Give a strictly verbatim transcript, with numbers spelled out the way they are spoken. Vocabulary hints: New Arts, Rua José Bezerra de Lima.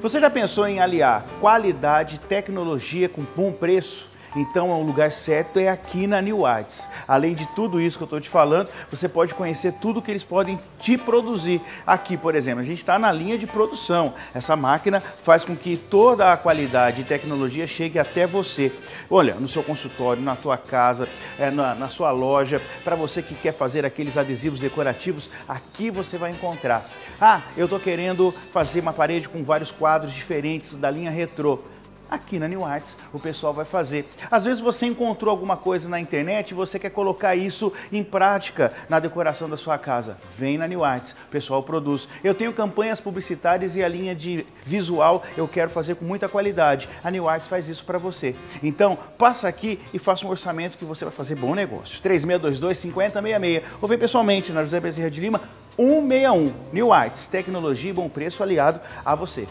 Você já pensou em aliar qualidade e tecnologia com bom preço? Então, o lugar certo é aqui na New Arts. Além de tudo isso que eu estou te falando, você pode conhecer tudo que eles podem te produzir. Aqui, por exemplo, a gente está na linha de produção. Essa máquina faz com que toda a qualidade e tecnologia chegue até você. Olha, no seu consultório, na tua casa, na, na sua loja, para você que quer fazer aqueles adesivos decorativos, aqui você vai encontrar. Ah, eu estou querendo fazer uma parede com vários quadros diferentes da linha retrô. Aqui na New Arts o pessoal vai fazer. Às vezes você encontrou alguma coisa na internet e você quer colocar isso em prática na decoração da sua casa. Vem na New Arts, o pessoal produz. Eu tenho campanhas publicitárias e a linha de visual eu quero fazer com muita qualidade. A New Arts faz isso para você. Então passa aqui e faça um orçamento que você vai fazer bom negócio. três seis dois dois, cinco zero seis seis ou vem pessoalmente na Rua José Bezerra de Lima, cento e sessenta e um. New Arts, tecnologia e bom preço aliado a você.